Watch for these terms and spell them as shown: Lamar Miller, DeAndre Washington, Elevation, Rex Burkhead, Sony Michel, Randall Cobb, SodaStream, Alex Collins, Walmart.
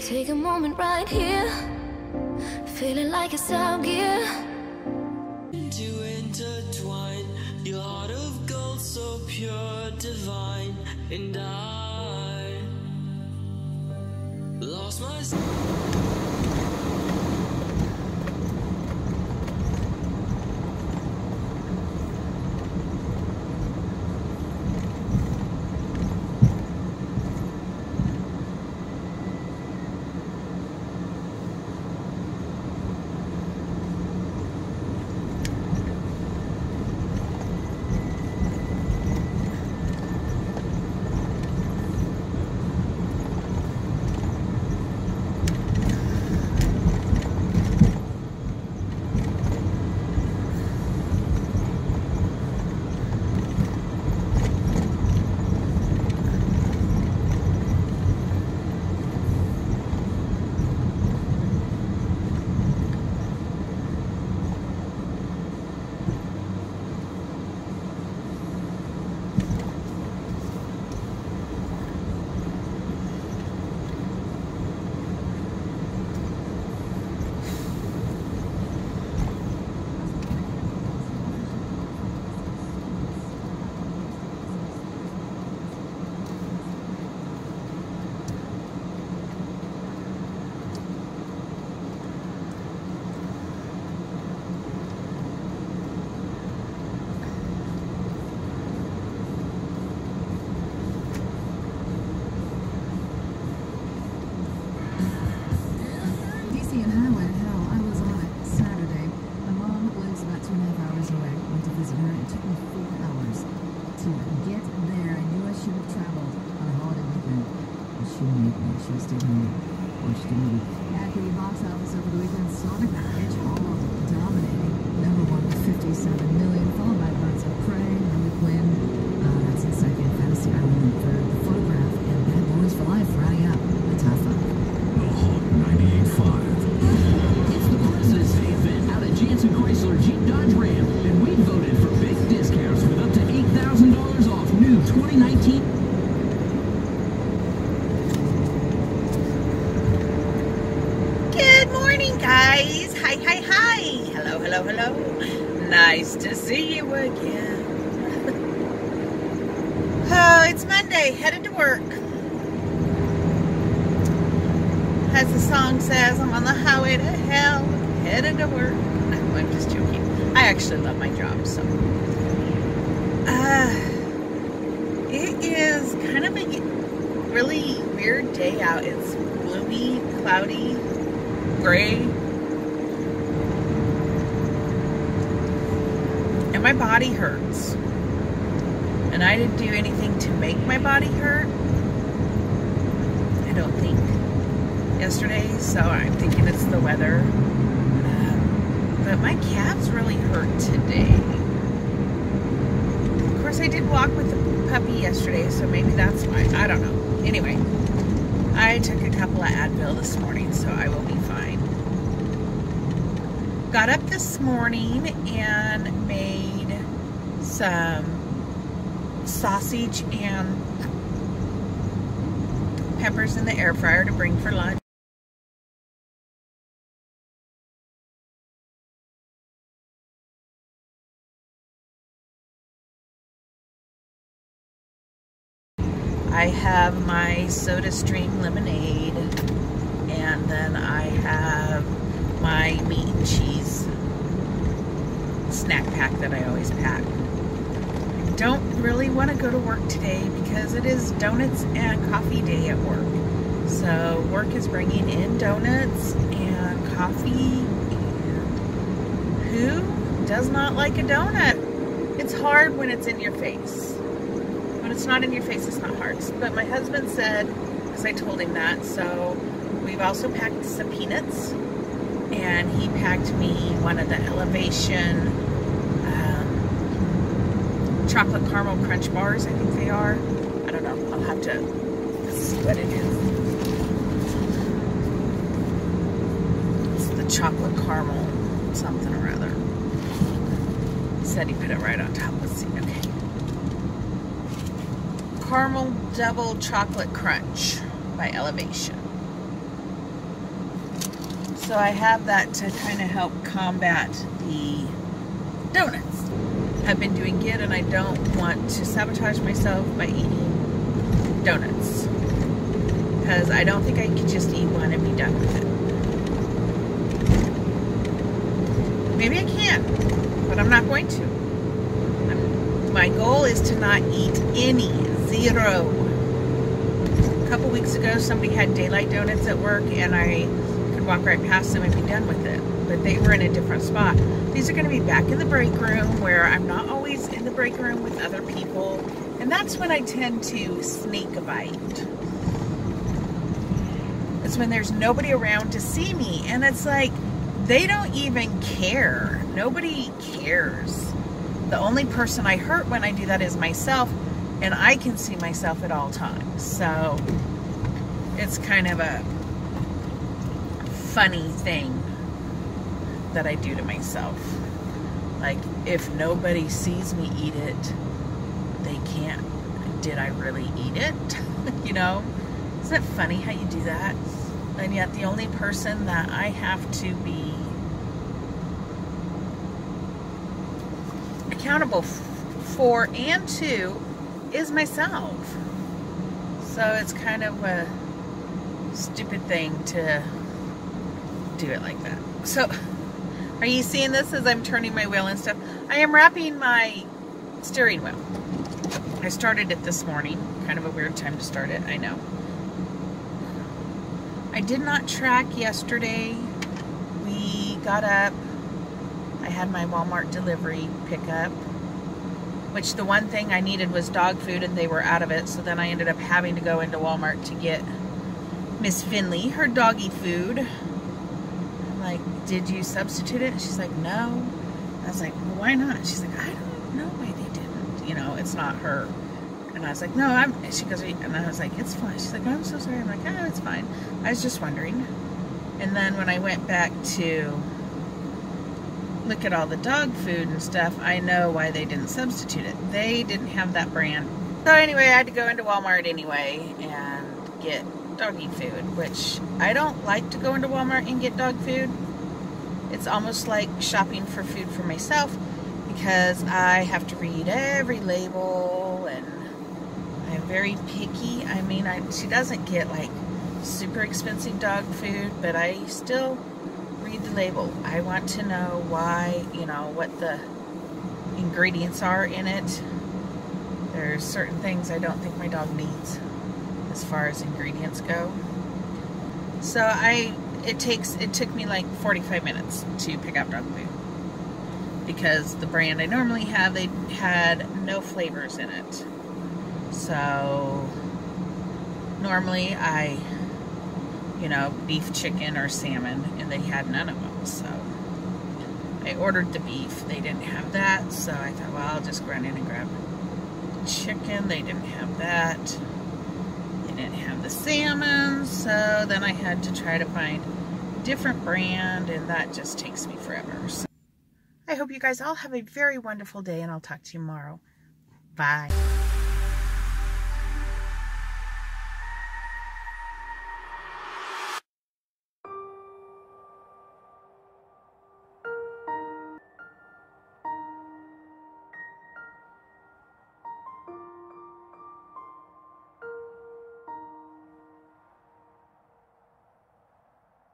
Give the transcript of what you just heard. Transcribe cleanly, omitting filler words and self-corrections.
Take a moment right here, feeling like it's out gear. To intertwine your heart of gold, so pure, divine, and I lost myself. Sausage and peppers in the air fryer to bring for lunch. I have my SodaStream lemonade, and then I have my meat and cheese snack pack that I always pack. Don't really want to go to work today because it is donuts and coffee day at work. So work is bringing in donuts and coffee, and who does not like a donut? It's hard when it's in your face. When it's not in your face, it's not hard. But my husband said, because I told him that, so we've also packed some peanuts, and he packed me one of the Elevation chocolate caramel crunch bars, I think they are. I don't know, I'll have to see what it is. It's the chocolate caramel something or other. He said he put it right on top. Let's see, okay. Caramel double chocolate crunch by Elevation. So I have that to kind of help combat the donuts. I've been doing good and I don't want to sabotage myself by eating donuts, because I don't think I could just eat one and be done with it. Maybe I can, but I'm not going to. My goal is to not eat any, zero. A couple weeks ago, somebody had daylight donuts at work and I could walk right past them and be done with it, but they were in a different spot. These are gonna be back in the break room, where I'm not always in the break room with other people, and that's when I tend to sneak a bite. It's when there's nobody around to see me, and it's like, they don't even care. Nobody cares. The only person I hurt when I do that is myself, and I can see myself at all times. So it's kind of a funny thing that I do to myself. Like, if nobody sees me eat it, they can't. Did I really eat it? You know? Isn't it funny how you do that? And yet the only person that I have to be accountable for and to is myself. So it's kind of a stupid thing to do it like that. So are you seeing this as I'm turning my wheel and stuff? I am wrapping my steering wheel. I started it this morning. Kind of a weird time to start it, I know. I did not track yesterday. We got up. I had my Walmart delivery pickup, which the one thing I needed was dog food and they were out of it. So then I ended up having to go into Walmart to get Miss Finley her doggy food. I'm like, did you substitute it? And she's like, no. I was like, well, why not? She's like, I don't know why they didn't. You know, it's not her. And I was like, no, she goes, and I was like, it's fine. She's like, oh, I'm so sorry. I'm like, oh, it's fine. I was just wondering. And then when I went back to look at all the dog food and stuff, I know why they didn't substitute it. They didn't have that brand. So anyway, I had to go into Walmart anyway and get doggy food, which I don't like to go into Walmart and get dog food. It's almost like shopping for food for myself, because I have to read every label and I'm very picky. I mean, she doesn't get like super expensive dog food, but I still read the label. I want to know why, you know, what the ingredients are in it. There's certain things I don't think my dog needs as far as ingredients go. So it took me like 45 minutes to pick up dog food, because the brand I normally have, they had no flavors in it. So normally I, you know, beef, chicken, or salmon, and they had none of them. So I ordered the beef. They didn't have that. So I thought, well, I'll just run in and grab chicken. They didn't have that. They didn't have the salmon. So then I had to try to find a different brand, and that just takes me forever. So I hope you guys all have a very wonderful day, and I'll talk to you tomorrow. Bye.